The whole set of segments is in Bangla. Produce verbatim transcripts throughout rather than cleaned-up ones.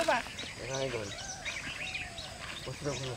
해봐. 대단한 건 멋지다구나.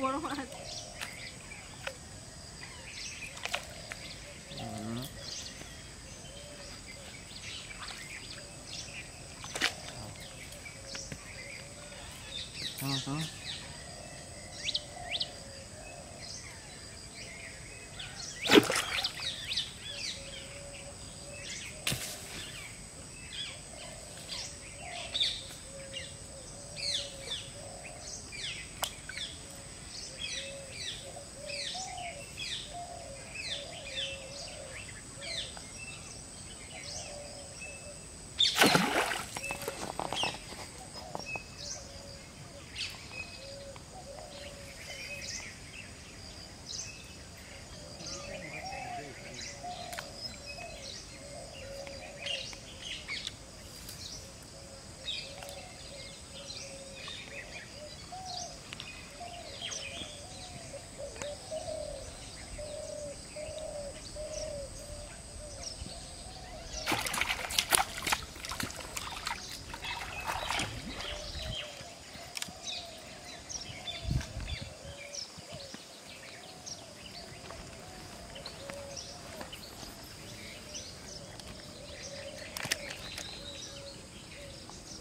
বড় মাছ। হুম হুম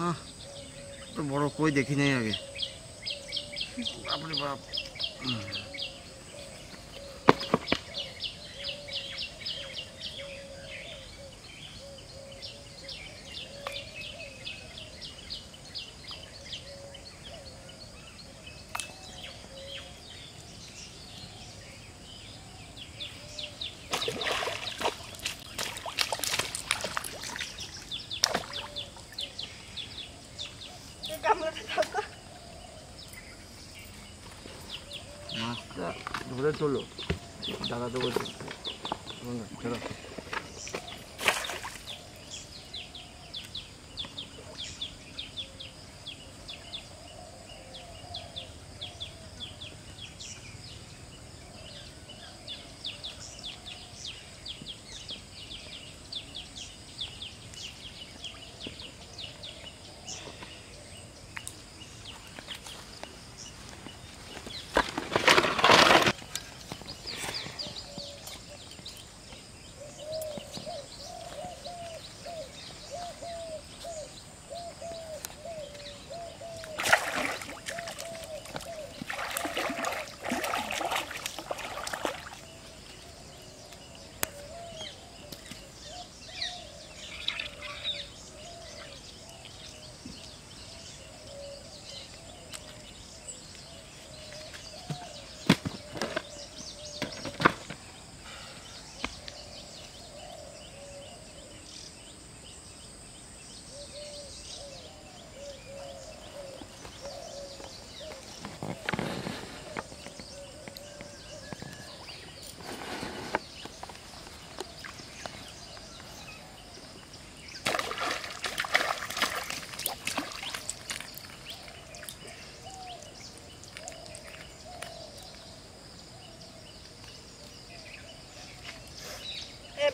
না তো বড় কই দেখি নাই আগে, বাপরে বাপ। মাছটা ধরে চলো দাদা তো বলছে চলো।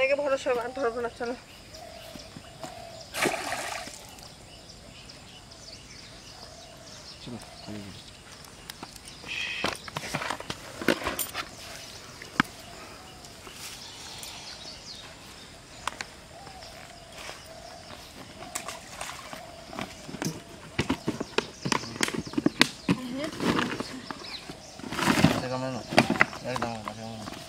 ব্যাগে ভরো সব, আর ধরবো না, চলো। একদম